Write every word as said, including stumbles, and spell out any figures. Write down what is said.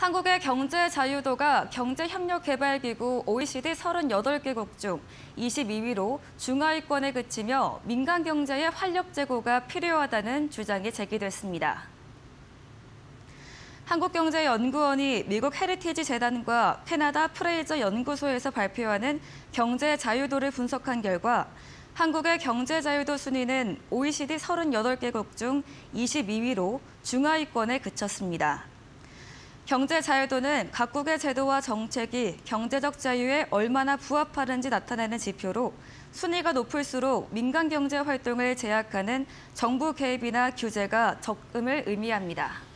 한국의 경제 자유도가 경제협력개발기구 오이시디 삼십팔 개국 중 이십이 위로 중하위권에 그치며 민간경제의 활력 제고가 필요하다는 주장이 제기됐습니다. 한국경제연구원이 미국 헤리티지 재단과 캐나다 프레이저 연구소에서 발표하는 경제 자유도를 분석한 결과 한국의 경제 자유도 순위는 오이시디 삼십팔 개국 중 이십이 위로 중하위권에 그쳤습니다. 경제 자유도는 각국의 제도와 정책이 경제적 자유에 얼마나 부합하는지 나타내는 지표로 순위가 높을수록 민간 경제 활동을 제약하는 정부 개입이나 규제가 적음을 의미합니다.